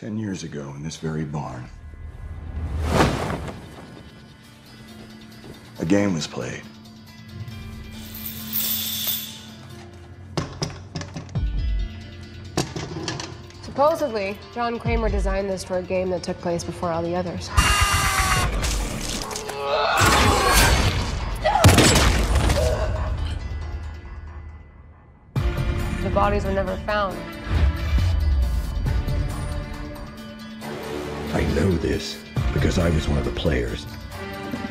10 years ago in this very barn, a game was played. Supposedly, John Kramer designed this for a game that took place before all the others. The bodies were never found. I know this because I was one of the players.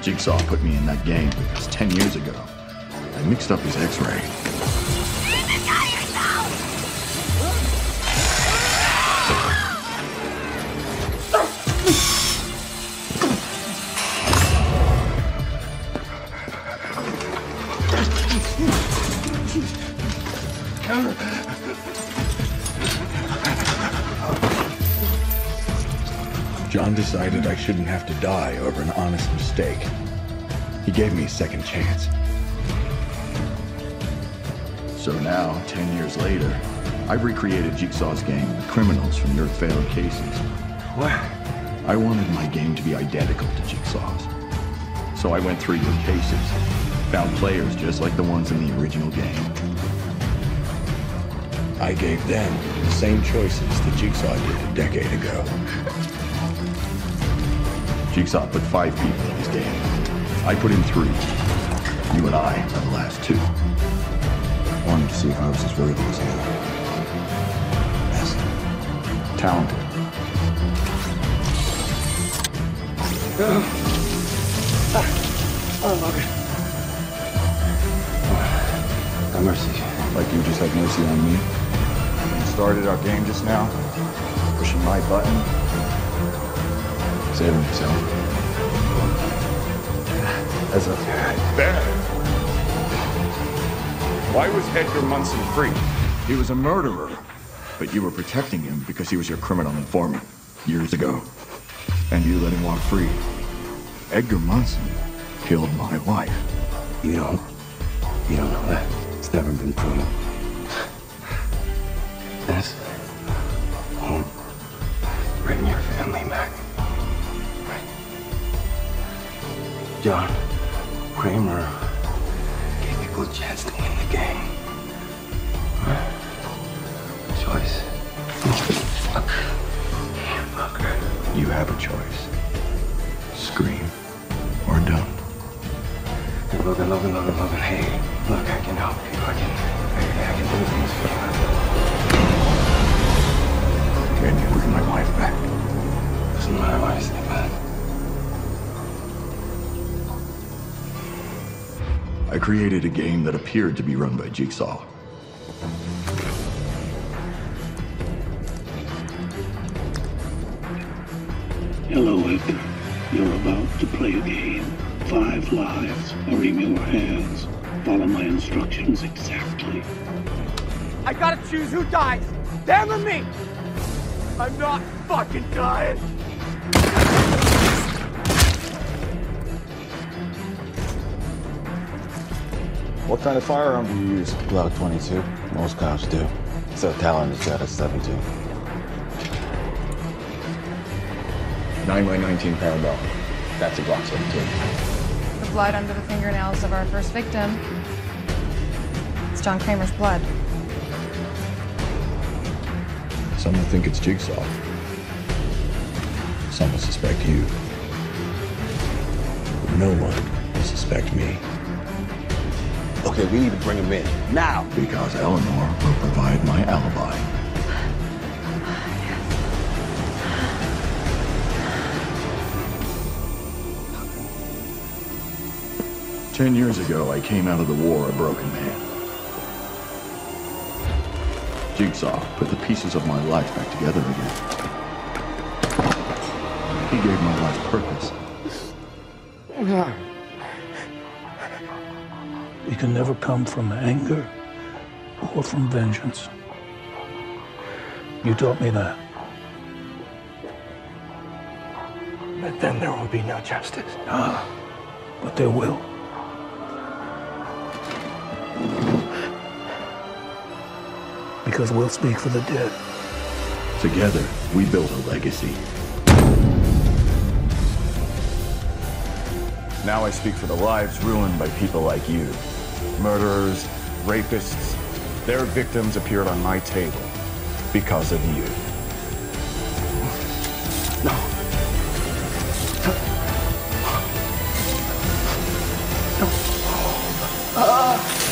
Jigsaw put me in that game because 10 years ago, I mixed up his x-ray. John decided I shouldn't have to die over an honest mistake. He gave me a second chance. So now, 10 years later, I've recreated Jigsaw's game with criminals from your failed cases. What? I wanted my game to be identical to Jigsaw's. So I went through your cases, found players just like the ones in the original game. I gave them the same choices that Jigsaw did a decade ago. Jigsaw put 5 people in his game. I put in 3. You and I are the last 2. I wanted to see if I was as worthy as the other. Best. Talented. Oh, Logan. Have mercy. Like you just had mercy on me. Started our game just now, pushing my button, saving yourself. That's up to Ben. Why was Edgar Munson free? He was a murderer, but you were protecting him because he was your criminal informant years ago, and you let him walk free. Edgar Munson killed my wife. You don't know that. It's never been proven. That's home. Bring your family back. Right. John Kramer gave people a chance to win the game. Right. Choice. Fucker. You have a choice. Scream or don't. Hey, Logan. Hey, look, I can help you. I can do things for you. Can you bring my wife back? Doesn't matter why I say that. I created a game that appeared to be run by Jigsaw. Hello, Edgar. You're about to play a game. 5 lives are in your hands. Follow my instructions exactly. I gotta choose who dies. Them or me! I'm not fucking dying! What kind of firearm do you use? Glock 22. Most cops do. So Talon has got a 17. 9x19 Parabellum. That's a Glock 17. The blood under the fingernails of our first victim. It's John Kramer's blood. Some will think it's Jigsaw. Some will suspect you. No one will suspect me. Okay, we need to bring him in. Now! Because Eleanor will provide my alibi. Ten years ago, I came out of the war a broken man. Jigsaw put the pieces of my life back together again. He gave my life purpose. It can never come from anger or from vengeance. You taught me that. But then there will be no justice. Ah, but there will. Because we'll speak for the dead. Together, we built a legacy. Now I speak for the lives ruined by people like you. Murderers, rapists, their victims appeared on my table because of you. No. No. Ah!